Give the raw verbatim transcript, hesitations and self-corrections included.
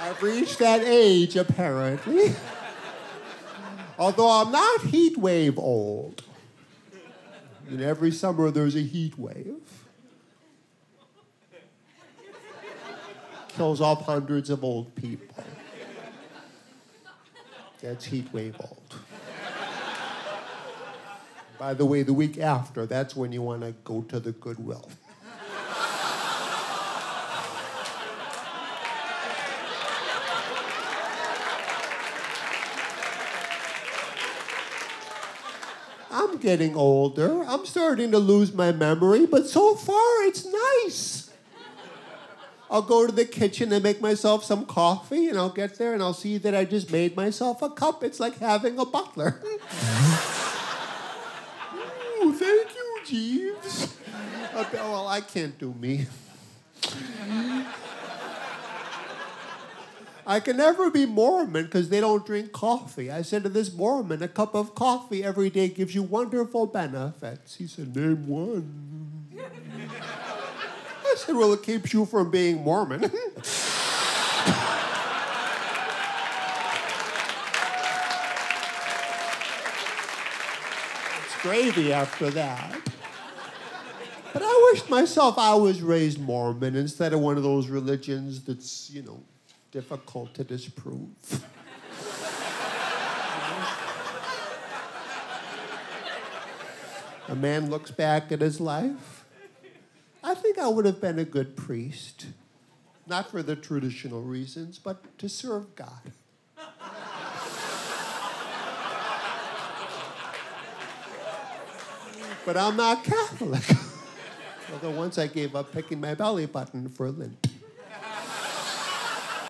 I've reached that age, apparently. Although I'm not heat wave old. And every summer there's a heat wave. Kills off hundreds of old people. That's heat wave old. By the way, the week after, that's when you want to go to the Goodwill. I'm getting older. I'm starting to lose my memory, but so far it's nice. I'll go to the kitchen and make myself some coffee, and I'll get there and I'll see that I just made myself a cup. It's like having a butler. Ooh, thank you, Jeeves. Okay, well, I can't do me. I can never be Mormon because they don't drink coffee. I said to this Mormon, a cup of coffee every day gives you wonderful benefits. He said, name one. I said, well, it keeps you from being Mormon. It's gravy after that. But I wished myself I was raised Mormon instead of one of those religions that's, you know, difficult to disprove. A man looks back at his life. I think I would have been a good priest, not for the traditional reasons, but to serve God. But I'm not Catholic. Although once I gave up picking my belly button for lint.